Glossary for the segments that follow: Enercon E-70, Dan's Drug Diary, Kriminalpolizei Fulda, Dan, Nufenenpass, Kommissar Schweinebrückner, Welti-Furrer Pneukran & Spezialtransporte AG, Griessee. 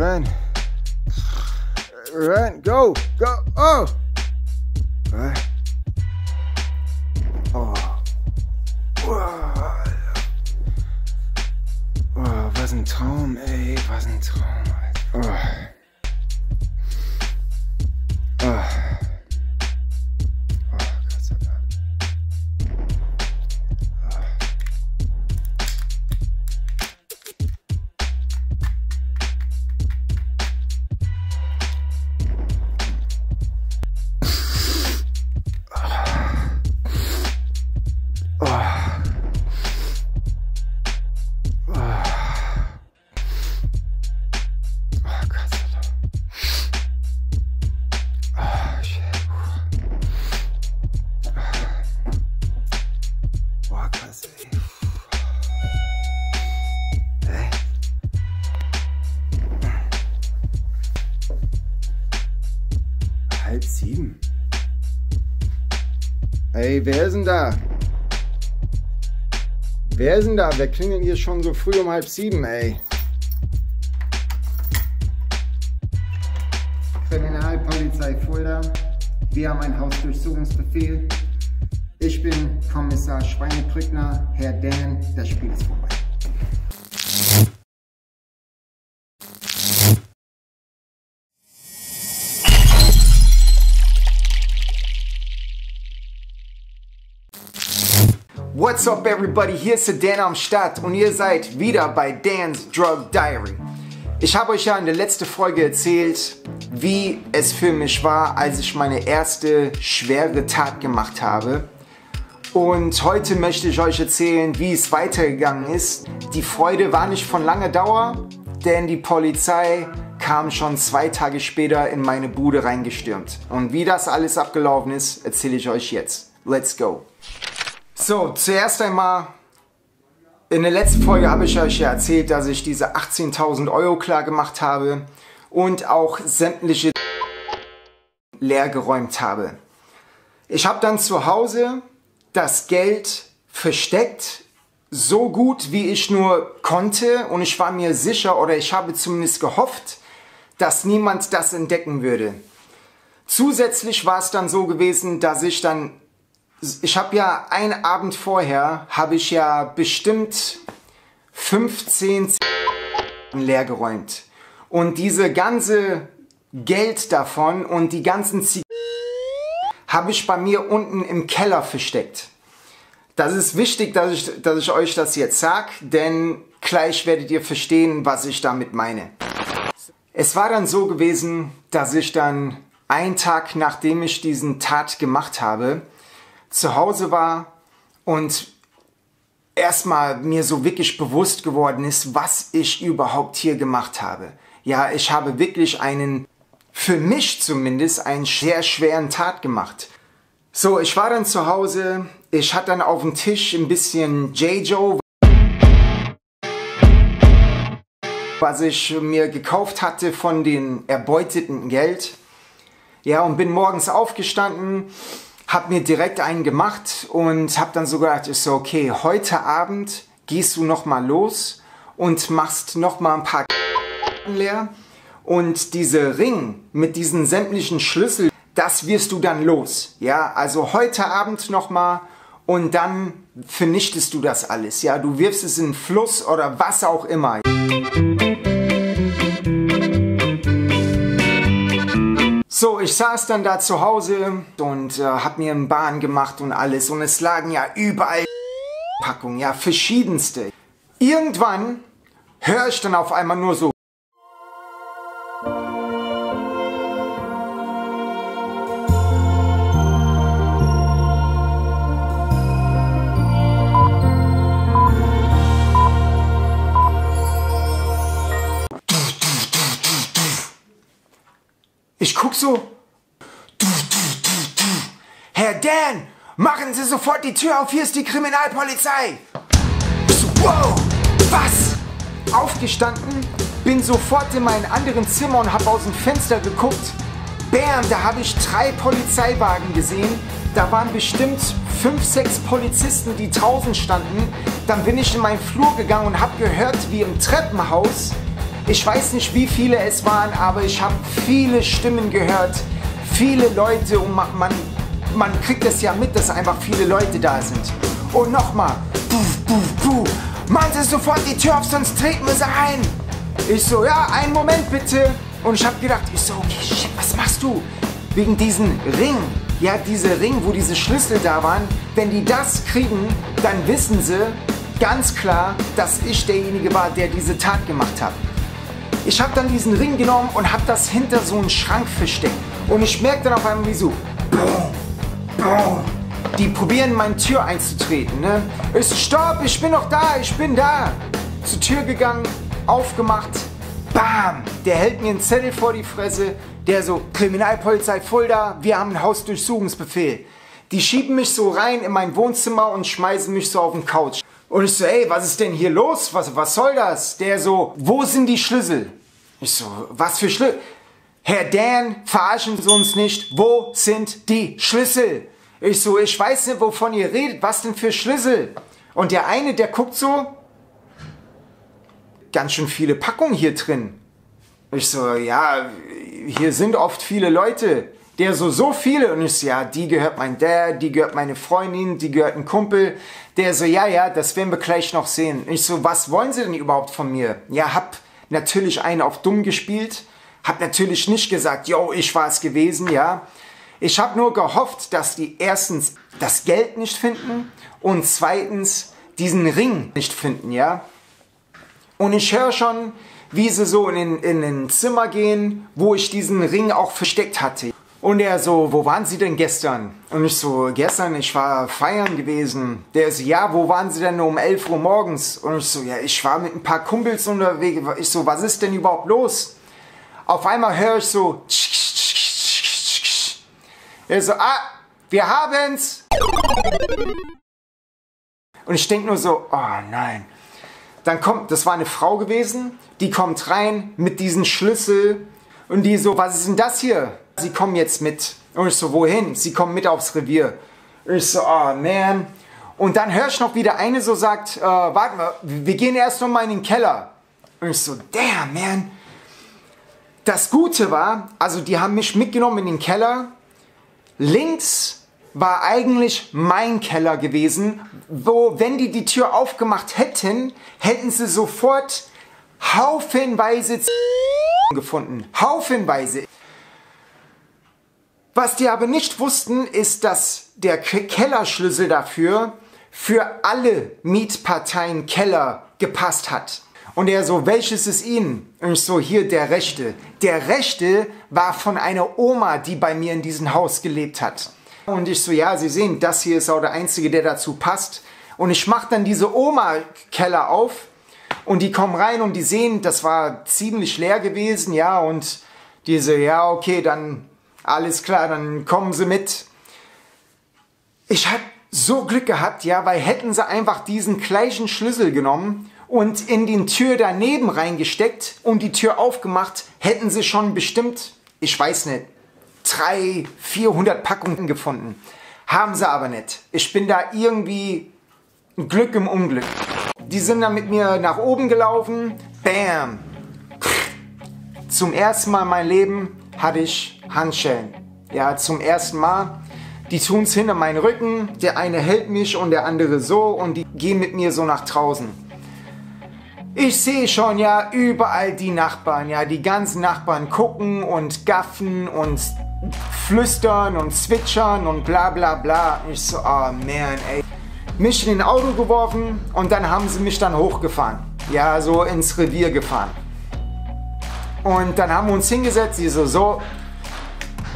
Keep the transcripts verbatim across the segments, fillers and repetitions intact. Run. Run. Go. Go. Oh. Run. Oh. Oh. Oh, was ein Traum, ey. Was ein Traum, Alter. Oh. Oh. Halb sieben. Ey, wer ist denn da? Wer ist denn da? Wer klingelt hier schon so früh um halb sieben, ey? Kriminalpolizei Fulda. Wir haben einen Hausdurchsuchungsbefehl. Ich bin Kommissar Schweinebrückner, Herr Dan, das Spiel ist vorbei. What's up everybody, hier ist Dan am Start und ihr seid wieder bei Dan's Drug Diary. Ich habe euch ja in der letzten Folge erzählt, wie es für mich war, als ich meine erste schwere Tat gemacht habe. Und heute möchte ich euch erzählen, wie es weitergegangen ist. Die Freude war nicht von langer Dauer, denn die Polizei kam schon zwei Tage später in meine Bude reingestürmt. Und wie das alles abgelaufen ist, erzähle ich euch jetzt. Let's go! So, zuerst einmal, in der letzten Folge habe ich euch ja erzählt, dass ich diese achtzehntausend Euro klar gemacht habe und auch sämtliche leer geräumt habe. Ich habe dann zu Hause das Geld versteckt, so gut wie ich nur konnte, und ich war mir sicher, oder ich habe zumindest gehofft, dass niemand das entdecken würde. Zusätzlich war es dann so gewesen, dass ich dann Ich habe ja einen Abend vorher, habe ich ja bestimmt fünfzehn leergeräumt. Und diese ganze Geld davon und die ganzen Zigaretten habe ich bei mir unten im Keller versteckt. Das ist wichtig, dass ich, dass ich euch das jetzt sage, denn gleich werdet ihr verstehen, was ich damit meine. Es war dann so gewesen, dass ich dann einen Tag, nachdem ich diesen Tat gemacht habe, zu Hause war und erstmal mir so wirklich bewusst geworden ist, was ich überhaupt hier gemacht habe. Ja, ich habe wirklich einen, für mich zumindest, einen sehr schweren Tat gemacht. So, ich war dann zu Hause, ich hatte dann auf dem Tisch ein bisschen J-Joe, was ich mir gekauft hatte von dem erbeuteten Geld. Ja, und bin morgens aufgestanden, hab mir direkt einen gemacht und hab dann so gedacht, ist so, okay, heute Abend gehst du nochmal los und machst nochmal ein paar leer und diese Ring mit diesen sämtlichen Schlüssel, das wirst du dann los. Ja, also heute Abend nochmal und dann vernichtest du das alles. Ja, du wirfst es in den Fluss oder was auch immer. So, ich saß dann da zu Hause und äh, hab mir einen Bahn gemacht und alles. Und es lagen ja überall Packungen, ja, verschiedenste. Irgendwann höre ich dann auf einmal nur so. Ich guck so, du, du, du, du. Herr Dan, machen Sie sofort die Tür auf, hier ist die Kriminalpolizei. Wow, was? Aufgestanden, bin sofort in meinen anderen Zimmer und hab aus dem Fenster geguckt. Bam, da habe ich drei Polizeiwagen gesehen. Da waren bestimmt fünf, sechs Polizisten, die draußen standen. Dann bin ich in meinen Flur gegangen und hab gehört, wie im Treppenhaus Ich weiß nicht, wie viele es waren, aber ich habe viele Stimmen gehört, viele Leute, und man, man kriegt es ja mit, dass einfach viele Leute da sind. Und nochmal, machen Sie sofort die Tür auf, sonst treten wir sie ein. Ich so, ja, einen Moment bitte. Und ich habe gedacht, ich so, okay, shit, was machst du? Wegen diesen Ring, ja, diese Ring, wo diese Schlüssel da waren, wenn die das kriegen, dann wissen sie ganz klar, dass ich derjenige war, der diese Tat gemacht hat. Ich habe dann diesen Ring genommen und habe das hinter so einen Schrank versteckt. Und ich merke dann auf einmal, wie so, die probieren, meine Tür einzutreten. Ne? Ich so, stopp, ich bin noch da, ich bin da. Zur Tür gegangen, aufgemacht, bam, der hält mir einen Zettel vor die Fresse, der so, Kriminalpolizei Fulda, wir haben einen Hausdurchsuchungsbefehl. Die schieben mich so rein in mein Wohnzimmer und schmeißen mich so auf den Couch. Und ich so, ey, was ist denn hier los? Was, was soll das? Der so, wo sind die Schlüssel? Ich so, was für Schlüssel? Herr Dan, verarschen Sie uns nicht. Wo sind die Schlüssel? Ich so, ich weiß nicht, wovon ihr redet. Was denn für Schlüssel? Und der eine, der guckt so, ganz schön viele Packungen hier drin. Ich so, ja, hier sind oft viele Leute. Der so, so viele. Und ich so, ja, die gehört mein Dad, die gehört meine Freundin, die gehört ein Kumpel. Der so, ja, ja, das werden wir gleich noch sehen. Ich so, was wollen Sie denn überhaupt von mir? Ja, hab natürlich einen auf dumm gespielt. Hab natürlich nicht gesagt, yo, ich war es gewesen, ja. Ich hab nur gehofft, dass die erstens das Geld nicht finden und zweitens diesen Ring nicht finden, ja. Und ich höre schon, wie sie so in, in ein Zimmer gehen, wo ich diesen Ring auch versteckt hatte. Und er so, wo waren Sie denn gestern? Und ich so, gestern, ich war feiern gewesen. Der so, ja, wo waren Sie denn um elf Uhr morgens? Und ich so, ja, ich war mit ein paar Kumpels unterwegs. Ich so, was ist denn überhaupt los? Auf einmal höre ich so, tsch, tsch, tsch, tsch, tsch. Er so, ah, wir haben's. Und ich denke nur so, oh nein. Dann kommt, das war eine Frau gewesen, die kommt rein mit diesem Schlüssel und die so, was ist denn das hier? Sie kommen jetzt mit. Und ich so, wohin? Sie kommen mit aufs Revier. Ich so, oh man. Und dann höre ich noch, wie der eine so sagt, äh, warten wir, wir gehen erst noch mal in den Keller. Und ich so, damn man. Das Gute war, also die haben mich mitgenommen in den Keller. Links war eigentlich mein Keller gewesen, wo, wenn die die Tür aufgemacht hätten, hätten sie sofort haufenweise gefunden. Haufenweise. Was die aber nicht wussten, ist, dass der Kellerschlüssel dafür für alle Mietparteien Keller gepasst hat. Und er so, welches ist Ihnen? Und ich so, hier der rechte. Der rechte war von einer Oma, die bei mir in diesem Haus gelebt hat. Und ich so, ja, Sie sehen, das hier ist auch der einzige, der dazu passt. Und ich mache dann diese Oma-Keller auf und die kommen rein und die sehen, das war ziemlich leer gewesen, ja. Und die so, ja, okay, dann alles klar, dann kommen Sie mit. Ich habe so Glück gehabt, ja, weil hätten sie einfach diesen gleichen Schlüssel genommen und in die Tür daneben reingesteckt und die Tür aufgemacht, hätten sie schon bestimmt, ich weiß nicht, dreihundert, vierhundert Packungen gefunden. Haben sie aber nicht. Ich bin da irgendwie Glück im Unglück. Die sind dann mit mir nach oben gelaufen. Bam! Zum ersten Mal in meinem Leben hatte ich Handschellen. Ja, zum ersten Mal. Die tun es hinter meinen Rücken. Der eine hält mich und der andere so. Und die gehen mit mir so nach draußen. Ich sehe schon, ja, überall die Nachbarn, ja, die ganzen Nachbarn gucken und gaffen und flüstern und zwitschern und bla bla bla. Ich so, oh man, ey. Mich in den Auto geworfen und dann haben sie mich dann hochgefahren. Ja, so ins Revier gefahren. Und dann haben wir uns hingesetzt, sie so, so,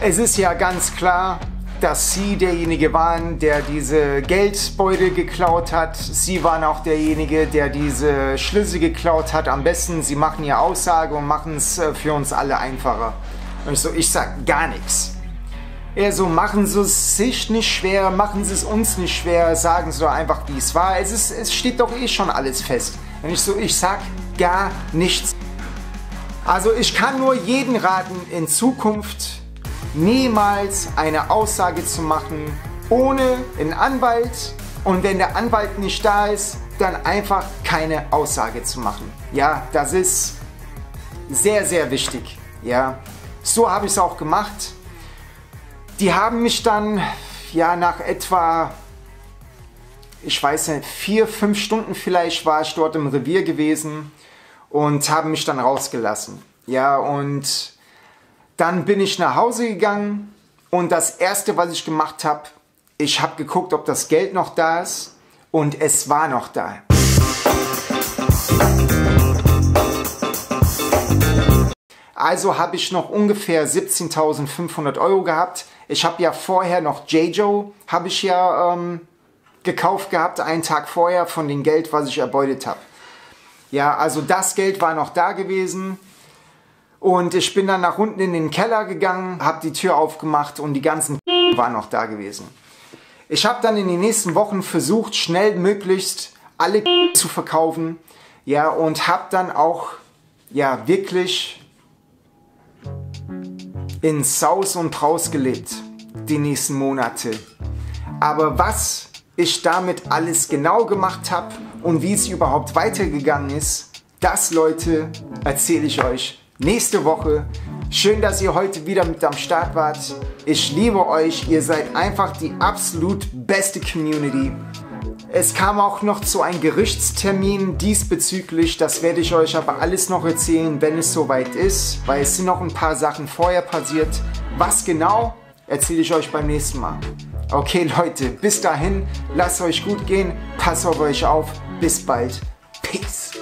es ist ja ganz klar, dass sie derjenige waren, der diese Geldbeutel geklaut hat. Sie waren auch derjenige, der diese Schlüssel geklaut hat. Am besten, sie machen ihre Aussage und machen es für uns alle einfacher. Und ich so, ich sag gar nichts. Er so, machen Sie es sich nicht schwer, machen Sie es uns nicht schwer, sagen Sie doch einfach, wie es war. Es ist, es steht doch eh schon alles fest. Und ich so, ich sag gar nichts. Also ich kann nur jedem raten, in Zukunft niemals eine Aussage zu machen ohne einen Anwalt, und wenn der Anwalt nicht da ist, dann einfach keine Aussage zu machen. Ja, das ist Sehr, sehr wichtig. Ja, so habe ich es auch gemacht. Die haben mich dann ja nach etwa, ich weiß nicht, vier, fünf Stunden vielleicht war ich dort im Revier gewesen und haben mich dann rausgelassen. Ja, und dann bin ich nach Hause gegangen und das erste, was ich gemacht habe, ich habe geguckt, ob das Geld noch da ist, und es war noch da. Also habe ich noch ungefähr siebzehntausendfünfhundert Euro gehabt. Ich habe ja vorher noch J-Joe, habe ich ja ähm, gekauft gehabt, einen Tag vorher von dem Geld, was ich erbeutet habe. Ja, also das Geld war noch da gewesen und ich bin dann nach unten in den Keller gegangen, habe die Tür aufgemacht und die ganzen waren noch da gewesen. Ich habe dann in den nächsten Wochen versucht, schnell möglichst alle zu verkaufen, ja, und habe dann auch, ja, wirklich in Saus und Braus gelebt, die nächsten Monate. Aber was ich damit alles genau gemacht habe und wie es überhaupt weitergegangen ist, das, Leute, erzähle ich euch nächste Woche. Schön, dass ihr heute wieder mit am Start wart. Ich liebe euch, ihr seid einfach die absolut beste Community. Es kam auch noch zu einem Gerichtstermin diesbezüglich, das werde ich euch aber alles noch erzählen, wenn es soweit ist, weil es sind noch ein paar Sachen vorher passiert. Was genau, erzähle ich euch beim nächsten Mal. Okay Leute, bis dahin, lasst euch gut gehen, passt auf euch auf, bis bald, Peace.